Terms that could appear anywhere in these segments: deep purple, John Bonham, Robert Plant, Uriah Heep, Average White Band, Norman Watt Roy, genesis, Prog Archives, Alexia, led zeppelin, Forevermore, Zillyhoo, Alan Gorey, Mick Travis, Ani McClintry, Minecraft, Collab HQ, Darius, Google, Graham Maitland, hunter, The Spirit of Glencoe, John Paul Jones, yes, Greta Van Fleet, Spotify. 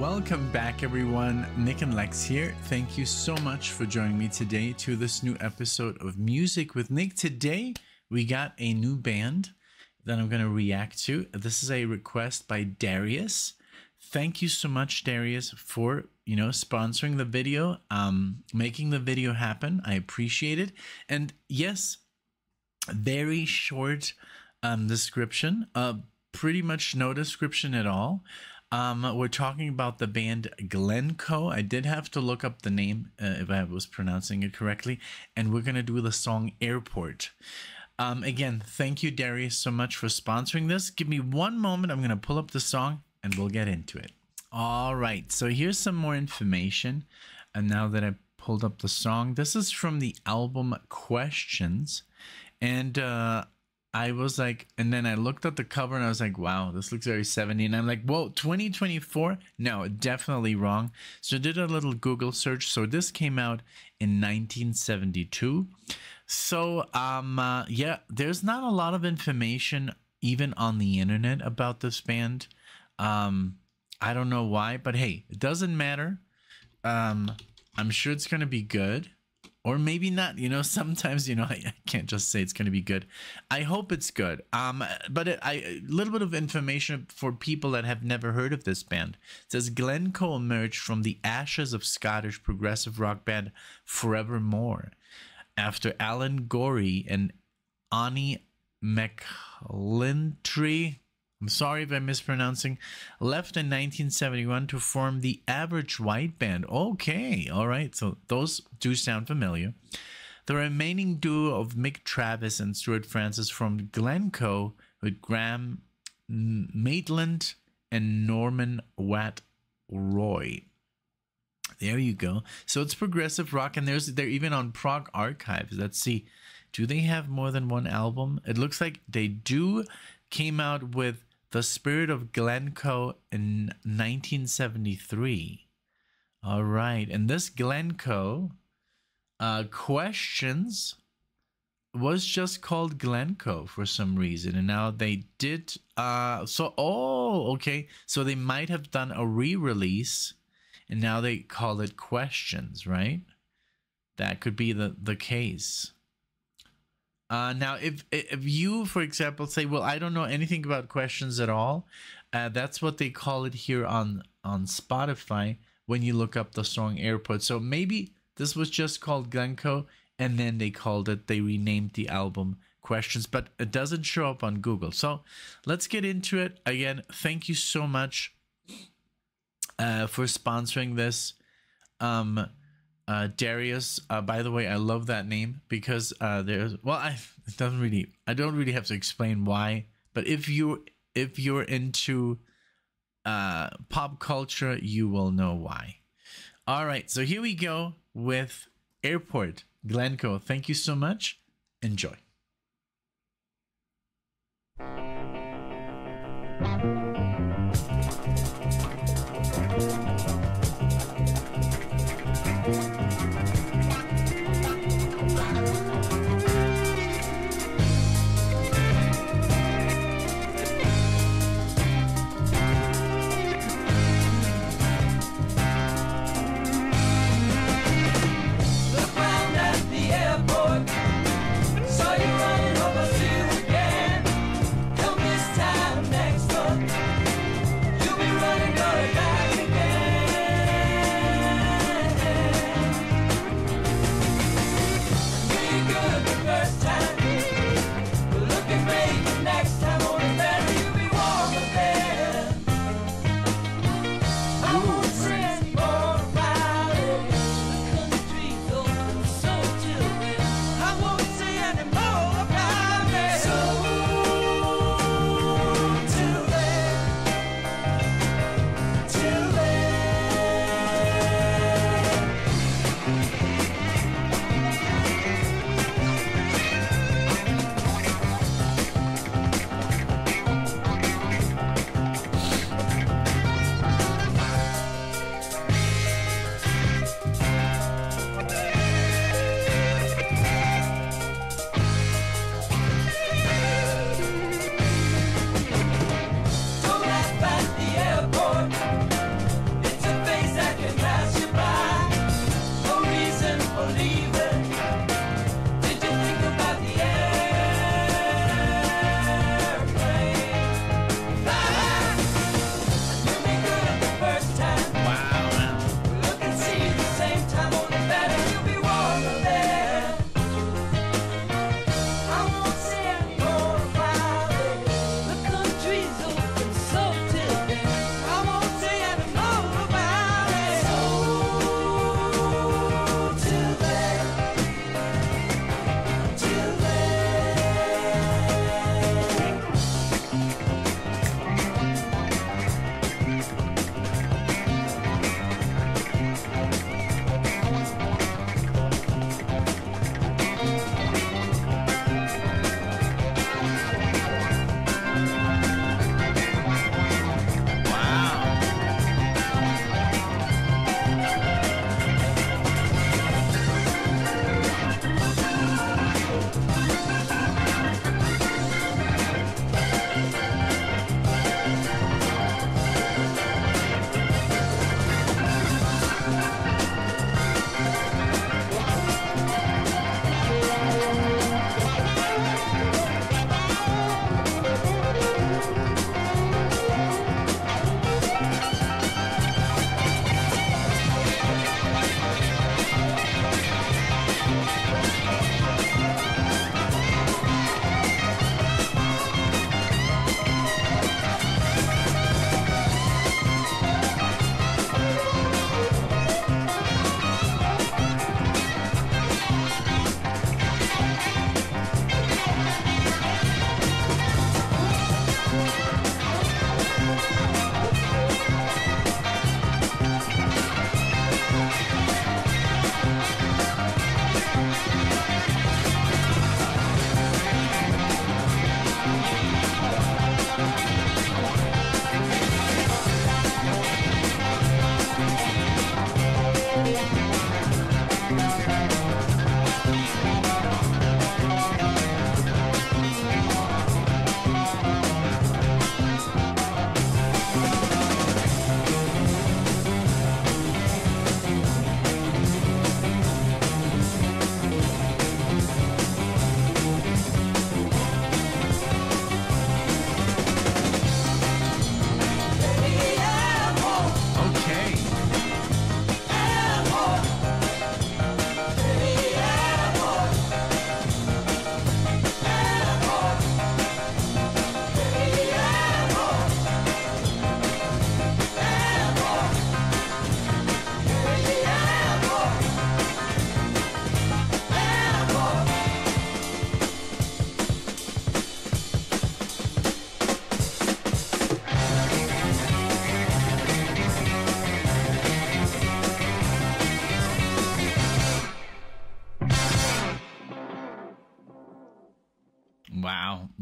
Welcome back, everyone. Nick and Lex here. Thank you so much for joining me today to this new episode of Music with Nick. Today, we got a new band that I'm going to react to. This is a request by Darius. Thank you so much, Darius, for, you know, sponsoring the video, making the video happen. I appreciate it. And yes, very short description, pretty much no description at all. We're talking about the band Glencoe. I did have to look up the name if I was pronouncing it correctly, and we're going to do the song Airport. Again, thank you, Darius, so much for sponsoring this. Give me one moment. I'm going to pull up the song and we'll get into it. All right. So here's some more information. And now that I pulled up the song, this is from the album Questions. And I was like, and then I looked at the cover and I was like, wow, this looks very 70s. And I'm like, whoa, 2024? No, definitely wrong. So I did a little Google search. So this came out in 1972. So, yeah, there's not a lot of information even on the internet about this band. I don't know why, but hey, it doesn't matter. I'm sure it's going to be good. Or maybe not, you know, sometimes, you know, I can't just say it's going to be good. I hope it's good. But a little bit of information for people that have never heard of this band. It says Glencoe emerged from the ashes of Scottish progressive rock band Forevermore after Alan Gorey and Ani McClintry, I'm sorry if I'm mispronouncing, left in 1971 to form the Average White Band. Okay, all right, so those do sound familiar. The remaining duo of Mick Travis and Stuart Francis formed Glencoe with Graham Maitland and Norman Watt Roy. There you go. So it's progressive rock, and they're even on Prog Archives. Let's see. Do they have more than one album? It looks like they do. Came out with The Spirit of Glencoe in 1973. All right. And this Glencoe, Questions, was just called Glencoe for some reason. And now they did. Oh, okay. So they might have done a re-release, and now they call it Questions, right? That could be the case. Now, if you, for example, say, well, I don't know anything about Questions at all, that's what they call it here on Spotify when you look up the song Airport. So maybe this was just called Glencoe, and then they renamed the album Questions, but it doesn't show up on Google. So let's get into it. Again, thank you so much for sponsoring this. Darius, by the way, I love that name because I don't really have to explain why, but if you're into pop culture, you will know why. All right, so here we go with Airport, Glencoe. Thank you so much. Enjoy. So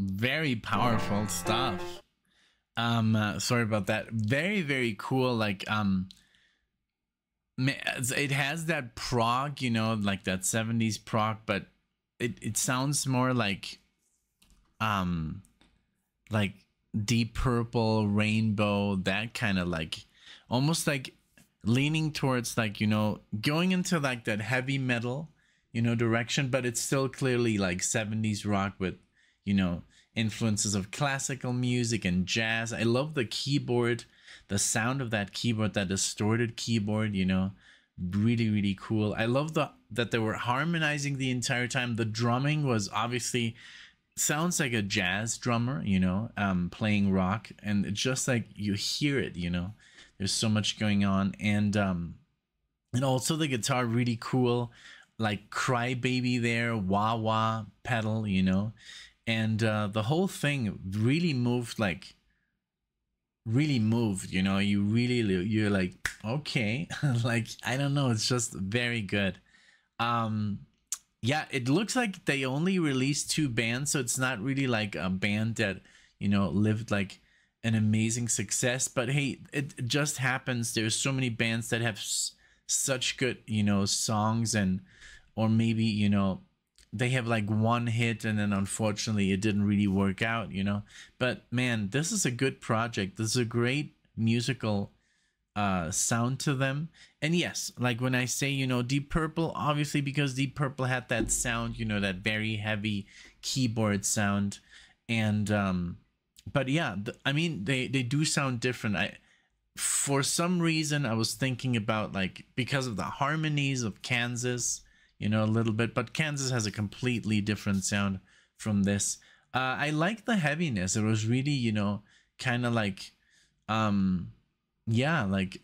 very powerful stuff. Sorry about that. Very, very cool. Like, it has that prog, you know, like that 70s prog, but it sounds more like Deep Purple, Rainbow, that kind of like, almost like leaning towards like, you know, going into like that heavy metal, you know, direction, but it's still clearly like 70s rock with, you know, influences of classical music and jazz. I love the keyboard, the sound of that keyboard, that distorted keyboard, you know, really, really cool. I love that they were harmonizing the entire time. The drumming was obviously, sounds like a jazz drummer, you know, playing rock, and it's just like you hear it, you know, there's so much going on. And also the guitar, really cool, like Crybaby there, wah-wah pedal, you know. And the whole thing really moved, like, you know, you're like, okay, like, I don't know, it's just very good. Yeah, it looks like they only released 2 bands, so it's not really like a band that, you know, lived like an amazing success, but hey, it just happens. There's so many bands that have such good, you know, songs, and, or maybe, you know, they have like 1 hit and then unfortunately it didn't really work out, you know. But man, this is a good project. This is a great musical sound to them. And yes, like when I say, you know, Deep Purple, obviously because Deep Purple had that sound, you know, that very heavy keyboard sound. And but yeah, I mean, they do sound different. For some reason I was thinking about, like, because of the harmonies of Kansas, you know, a little bit, but Kansas has a completely different sound from this. I like the heaviness. It was really, you know, kind of like, yeah, like,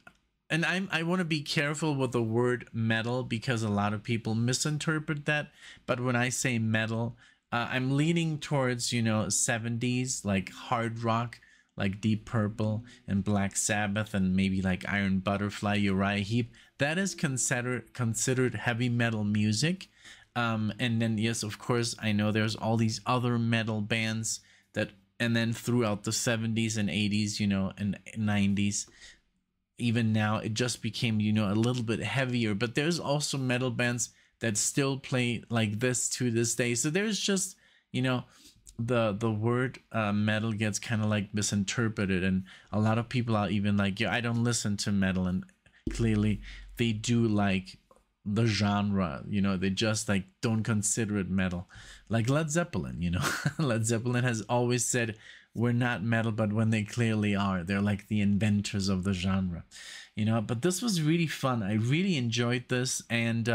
and I want to be careful with the word metal because a lot of people misinterpret that. But when I say metal, I'm leaning towards, you know, 70s, like hard rock, like Deep Purple and Black Sabbath, and maybe like Iron Butterfly, Uriah Heep. That is considered heavy metal music. And then, yes, of course, I know there's all these other metal bands that, and then throughout the 70s and 80s, you know, and 90s, even now, it just became, you know, a little bit heavier. But there's also metal bands that still play like this to this day. So there's just, you know, the word metal gets kind of like misinterpreted, and a lot of people are even like, yeah, I don't listen to metal, and clearly they do like the genre, you know, they just like don't consider it metal, like Led Zeppelin, you know. Led Zeppelin has always said we're not metal, but when they clearly are, they're like the inventors of the genre, you know. But this was really fun. I really enjoyed this, and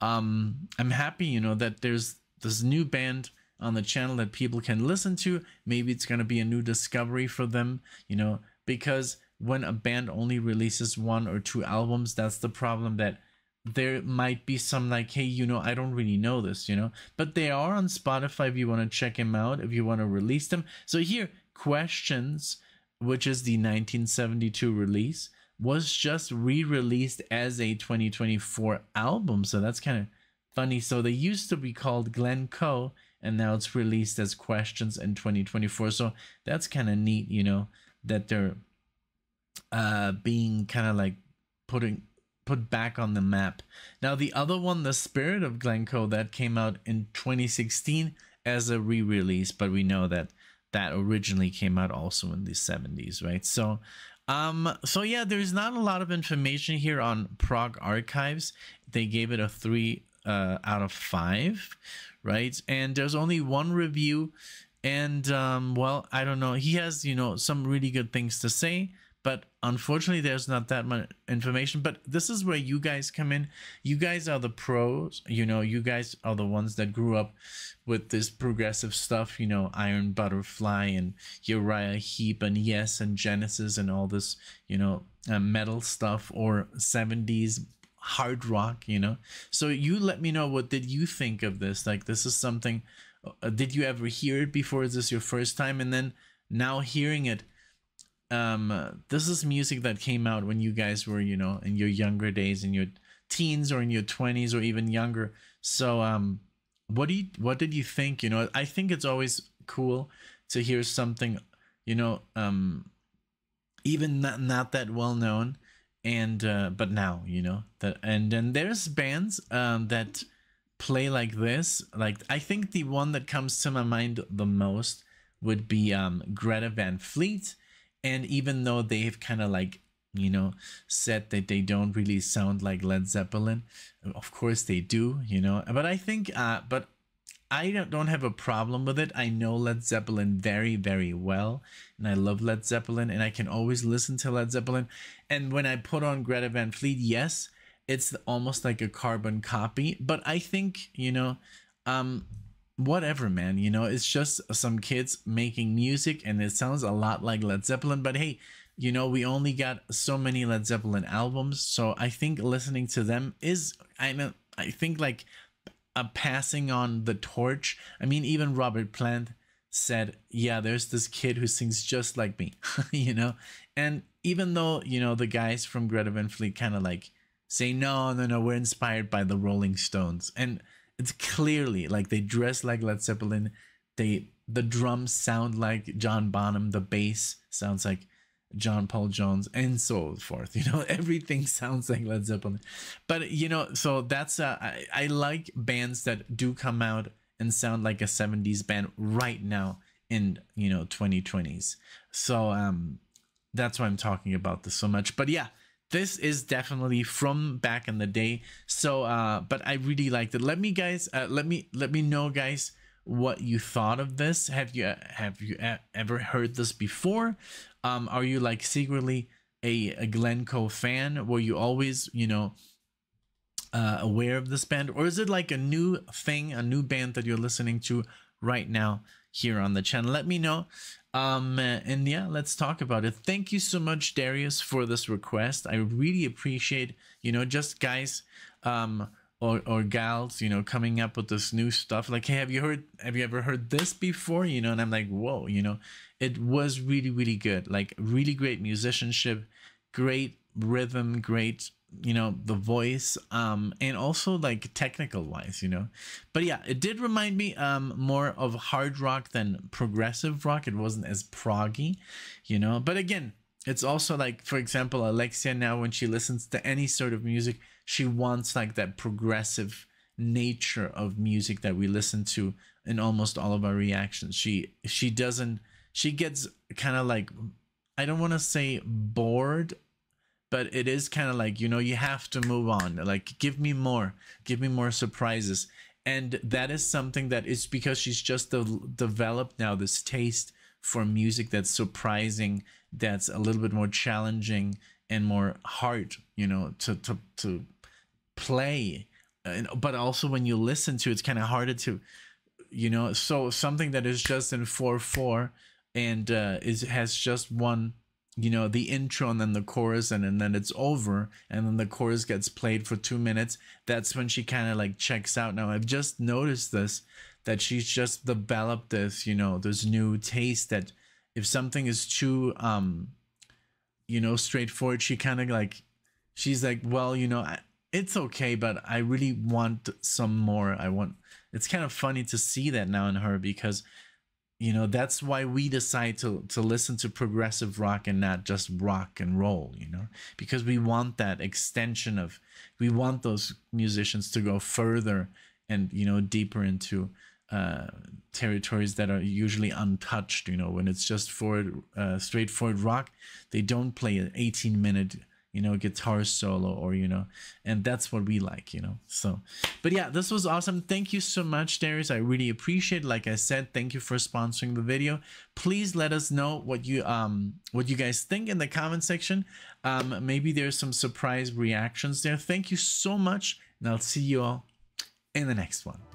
I'm happy, you know, that there's this new band on the channel that people can listen to. Maybe it's going to be a new discovery for them, you know, because when a band only releases 1 or 2 albums, that's the problem, that there might be some like, hey, you know, I don't really know this, you know. But they are on Spotify if you want to check them out, if you want to release them. So here, Questions, which is the 1972 release, was just re-released as a 2024 album. So that's kind of funny. So they used to be called Glencoe, and now it's released as Questions in 2024. So that's kind of neat, you know, that they're being kind of like put back on the map. Now the other one, The Spirit of Glencoe, that came out in 2016 as a re-release, but we know that that originally came out also in the 70s, right? So so yeah, there's not a lot of information here on Prog Archives. They gave it a 3 out of 5, right? And there's only 1 review, and well, I don't know, he has, you know, some really good things to say, but unfortunately there's not that much information. But this is where you guys come in. You guys are the pros, you know. You guys are the ones that grew up with this progressive stuff, you know, Iron Butterfly and Uriah Heep and Yes and Genesis and all this, you know, metal stuff, or 70s hard rock, you know. So you let me know, what did you think of this? Like, this is something, did you ever hear it before? Is this your first time? And then now hearing it, this is music that came out when you guys were, you know, in your younger days, in your teens or in your 20s or even younger. So what did you think? You know, I think it's always cool to hear something, you know, even not that well known, and but now, you know, that. And then there's bands that play like this. Like, I think the one that comes to my mind the most would be Greta Van Fleet. And even though they have kind of, like, you know, said that they don't really sound like Led Zeppelin, of course they do, you know, but I think but I don't have a problem with it. I know Led Zeppelin very, very well, and I love Led Zeppelin, and I can always listen to Led Zeppelin. And when I put on Greta Van Fleet, yes, it's almost like a carbon copy. But I think, you know, whatever, man, you know, it's just some kids making music, and it sounds a lot like Led Zeppelin. But hey, you know, we only got so many Led Zeppelin albums, so I think listening to them is, I think, like, a passing on the torch. I mean, even Robert Plant said, yeah, there's this kid who sings just like me, you know. And even though, you know, the guys from Greta Van Fleet kind of, like, say, no, we're inspired by the Rolling Stones, and it's clearly, like, they dress like Led Zeppelin, the drums sound like John Bonham, the bass sounds like John Paul Jones, and so forth, you know. Everything sounds like Led Zeppelin. But, you know, so that's I like bands that do come out and sound like a 70s band right now in, you know, 2020s. So that's why I'm talking about this so much. But yeah, this is definitely from back in the day. So but I really liked it. Let me know, guys, what you thought of this. Have you ever heard this before? Are you, like, secretly a Glencoe fan? Were you always, you know, aware of this band? Or is it like a new thing, a new band that you're listening to right now here on the channel? Let me know. And yeah, let's talk about it. Thank you so much, Darius, for this request. I really appreciate, you know, just guys or gals, you know, coming up with this new stuff. Like, hey, have you ever heard this before? You know, and I'm like, whoa, you know. It was really, really good. Like, really great musicianship, great rhythm, great, you know, the voice, and also, like, technical wise, you know. But yeah, it did remind me more of hard rock than progressive rock. It wasn't as proggy, you know. But again, it's also, like, for example, Alexia now, when she listens to any sort of music, she wants, like, that progressive nature of music that we listen to in almost all of our reactions. She doesn't. She gets kind of, like, I don't want to say bored, but it is kind of like, you know, you have to move on. Like, give me more surprises. And that is something that is because she's just developed now this taste for music that's surprising, that's a little bit more challenging and more hard, you know, to play. And, but also when you listen to it, it's kind of harder to, you know, so something that is just in 4/4. And has just one, you know, the intro and then the chorus and then it's over, and then the chorus gets played for 2 minutes. That's when she kind of, like, checks out. Now I've just noticed this, that she's just developed this, you know, this new taste that if something is too, you know, straightforward, she kind of, like, she's like, well, you know, it's okay, but I really want some more. It's kind of funny to see that now in her, because, you know, that's why we decide to listen to progressive rock and not just rock and roll, you know, because we want that extension of, we want those musicians to go further and, you know, deeper into territories that are usually untouched, you know. When it's just straightforward rock, they don't play an 18-minute, you know, guitar solo, or, you know, and that's what we like, you know. So, but yeah, this was awesome. Thank you so much, Darius. I really appreciate it. Like I said, thank you for sponsoring the video. Please let us know what you guys think in the comment section. Maybe there's some surprise reactions there. Thank you so much, and I'll see you all in the next one.